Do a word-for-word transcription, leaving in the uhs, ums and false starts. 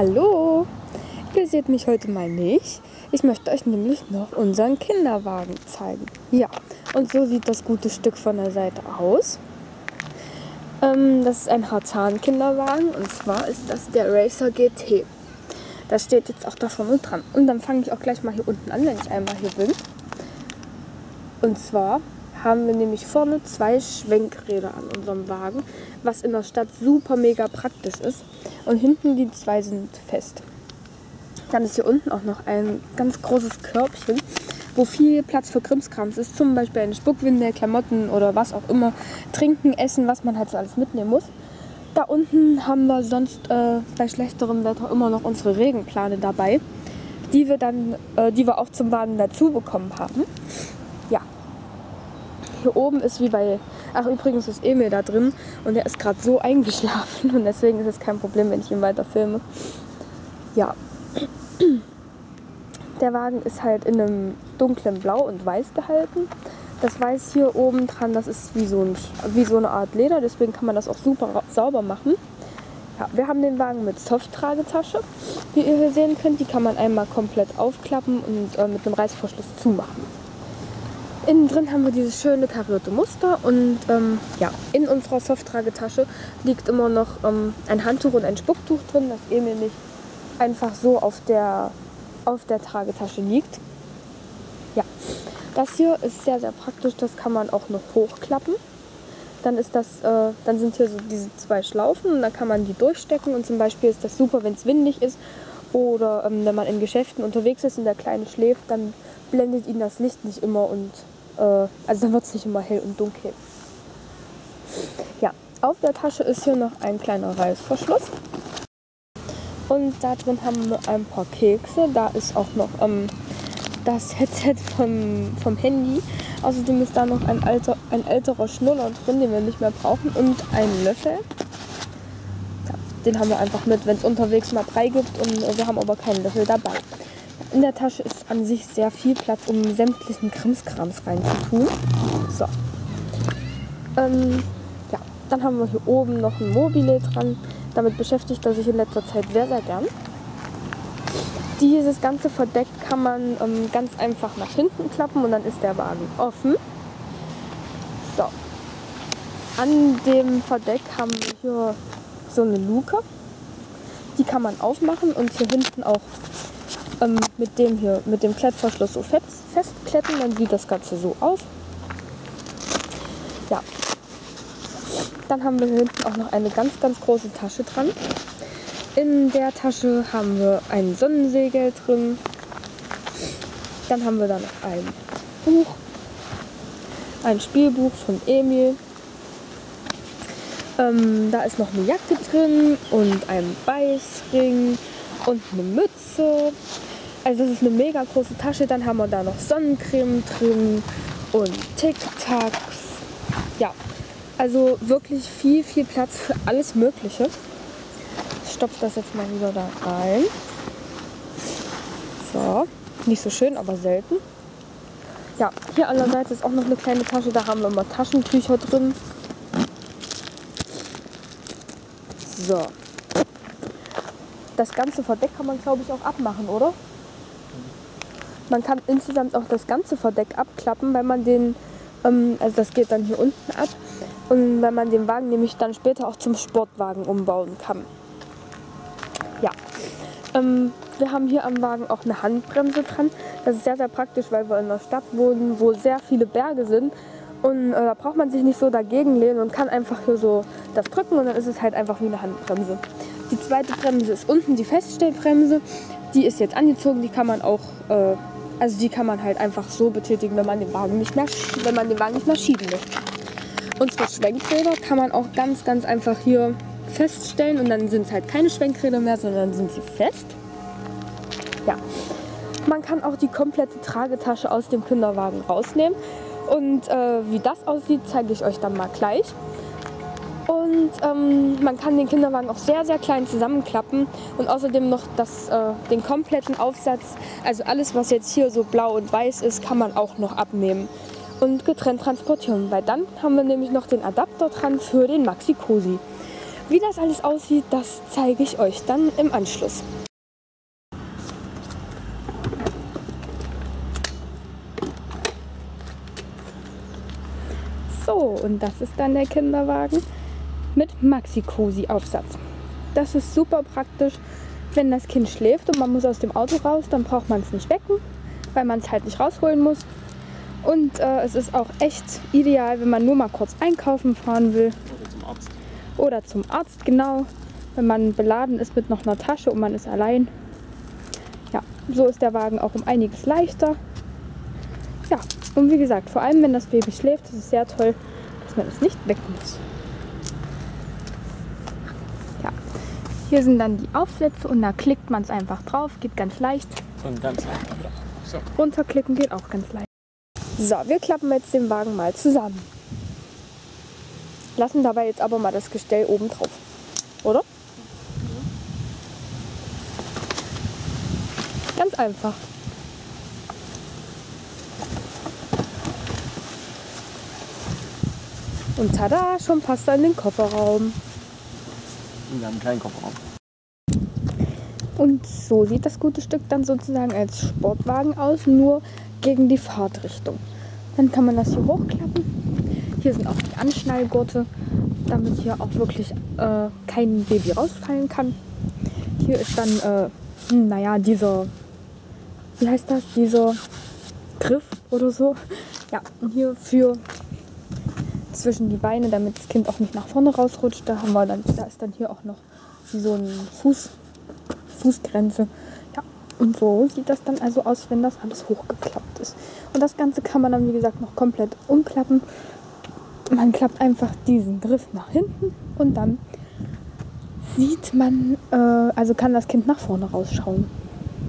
Hallo, ihr seht mich heute mal nicht. Ich möchte euch nämlich noch unseren Kinderwagen zeigen. Ja, und so sieht das gute Stück von der Seite aus. Ähm, das ist ein Hartan-Kinderwagen und zwar ist das der Racer G T. Das steht jetzt auch da vorne dran. Und dann fange ich auch gleich mal hier unten an, wenn ich einmal hier bin. Und zwar haben wir nämlich vorne zwei Schwenkräder an unserem Wagen, was in der Stadt super mega praktisch ist. Und hinten die zwei sind fest. Dann ist hier unten auch noch ein ganz großes Körbchen, wo viel Platz für Krimskrams ist. Zum Beispiel eine Spuckwindel, Klamotten oder was auch immer. Trinken, Essen, was man halt so alles mitnehmen muss. Da unten haben wir sonst äh, bei schlechterem Wetter immer noch unsere Regenplane dabei, die wir, dann, äh, die wir auch zum Baden dazu bekommen haben. Ja. Hier oben ist wie bei... Ach, übrigens ist Emil da drin und der ist gerade so eingeschlafen und deswegen ist es kein Problem, wenn ich ihn weiter filme. Ja. Der Wagen ist halt in einem dunklen Blau und Weiß gehalten. Das Weiß hier oben dran, das ist wie so, ein, wie so eine Art Leder, deswegen kann man das auch super sauber machen. Ja, wir haben den Wagen mit Softtragetasche, wie ihr hier sehen könnt. Die kann man einmal komplett aufklappen und äh, mit einem Reißverschluss zumachen. Innen drin haben wir dieses schöne karierte Muster und ähm, ja, in unserer Softtragetasche liegt immer noch ähm, ein Handtuch und ein Spucktuch drin, das Emil nicht einfach so auf der, auf der Tragetasche liegt. Ja, das hier ist sehr, sehr praktisch, das kann man auch noch hochklappen. Dann, ist das, äh, dann sind hier so diese zwei Schlaufen und dann kann man die durchstecken und zum Beispiel ist das super, wenn es windig ist oder ähm, wenn man in Geschäften unterwegs ist und der Kleine schläft, dann blendet ihn das Licht nicht immer und also dann wird es nicht immer hell und dunkel. Ja, auf der Tasche ist hier noch ein kleiner Reißverschluss. Und da drin haben wir ein paar Kekse. Da ist auch noch ähm, das Headset vom, vom Handy. Außerdem ist da noch ein, alter, ein älterer Schnuller drin, den wir nicht mehr brauchen. Und ein Löffel. Ja, den haben wir einfach mit, wenn es unterwegs mal drei gibt. Und wir haben aber keinen Löffel dabei. In der Tasche ist an sich sehr viel Platz, um sämtlichen Krimskrams reinzutun. So. Ähm, ja, dann haben wir hier oben noch ein Mobile dran. Damit beschäftigt er sich in letzter Zeit sehr, sehr gern. Dieses ganze Verdeck kann man ähm, ganz einfach nach hinten klappen und dann ist der Wagen offen. So. An dem Verdeck haben wir hier so eine Luke. Die kann man aufmachen und hier hinten auch mit dem hier, mit dem Klettverschluss so festkletten, dann sieht das Ganze so aus. Ja. Dann haben wir hier hinten auch noch eine ganz, ganz große Tasche dran. In der Tasche haben wir ein Sonnensegel drin. Dann haben wir da noch ein Buch. Ein Spielbuch von Emil. Ähm, da ist noch eine Jacke drin und ein Beißring und eine Mütze. Also das ist eine mega große Tasche. Dann haben wir da noch Sonnencreme drin und Tic-Tacs. Ja, also wirklich viel, viel Platz für alles Mögliche. Ich stopfe das jetzt mal wieder da rein. So, nicht so schön, aber selten. Ja, hier allerseits ist auch noch eine kleine Tasche. Da haben wir immer Taschentücher drin. So. Das ganze Verdeck kann man, glaube ich, auch abmachen, oder? Man kann insgesamt auch das ganze Verdeck abklappen, weil man den, ähm, also das geht dann hier unten ab, und weil man den Wagen nämlich dann später auch zum Sportwagen umbauen kann. Ja, ähm, wir haben hier am Wagen auch eine Handbremse dran. Das ist sehr, sehr praktisch, weil wir in einer Stadt wohnen, wo sehr viele Berge sind. Und äh, da braucht man sich nicht so dagegen lehnen und kann einfach hier so das drücken und dann ist es halt einfach wie eine Handbremse. Die zweite Bremse ist unten, die Feststellbremse, die ist jetzt angezogen, die kann man auch, äh, also die kann man halt einfach so betätigen, wenn man den Wagen nicht mehr, wenn man den Wagen nicht mehr schieben möchte. Unsere Schwenkräder kann man auch ganz, ganz einfach hier feststellen und dann sind es halt keine Schwenkräder mehr, sondern sind sie fest. Ja, man kann auch die komplette Tragetasche aus dem Kinderwagen rausnehmen und äh, wie das aussieht, zeige ich euch dann mal gleich. Und ähm, man kann den Kinderwagen auch sehr, sehr klein zusammenklappen und außerdem noch das, äh, den kompletten Aufsatz, also alles, was jetzt hier so blau und weiß ist, kann man auch noch abnehmen und getrennt transportieren, weil dann haben wir nämlich noch den Adapter dran für den Maxi-Cosi. Wie das alles aussieht, das zeige ich euch dann im Anschluss. So, und das ist dann der Kinderwagen mit Maxi-Cosi-Aufsatz. Das ist super praktisch, wenn das Kind schläft und man muss aus dem Auto raus, dann braucht man es nicht wecken, weil man es halt nicht rausholen muss. Und äh, es ist auch echt ideal, wenn man nur mal kurz einkaufen fahren will. Oder zum Arzt. Oder zum Arzt, genau. Wenn man beladen ist mit noch einer Tasche und man ist allein. Ja, so ist der Wagen auch um einiges leichter. Ja, und wie gesagt, vor allem wenn das Baby schläft, ist es sehr toll, dass man es nicht wecken muss. Ja, hier sind dann die Aufsätze und da klickt man es einfach drauf, geht ganz leicht. Und ganz einfach. So. Runterklicken geht auch ganz leicht. So, wir klappen jetzt den Wagen mal zusammen. Lassen dabei jetzt aber mal das Gestell oben drauf, oder? Ja. Ganz einfach. Und tada, schon passt er in den Kofferraum. Wir haben einen kleinen Kofferraum. Und so sieht das gute Stück dann sozusagen als Sportwagen aus, nur gegen die Fahrtrichtung. Dann kann man das hier hochklappen. Hier sind auch die Anschnallgurte, damit hier auch wirklich äh, kein Baby rausfallen kann. Hier ist dann, äh, naja, dieser, wie heißt das, dieser Griff oder so. Ja, und hier für zwischen die Beine, damit das Kind auch nicht nach vorne rausrutscht. Da haben wir dann, da ist dann hier auch noch wie so ein Fuß, Fußgrenze. Und so sieht das dann also aus, wenn das alles hochgeklappt ist. Und das Ganze kann man dann, wie gesagt, noch komplett umklappen. Man klappt einfach diesen Griff nach hinten und dann sieht man, äh, also kann das Kind nach vorne rausschauen.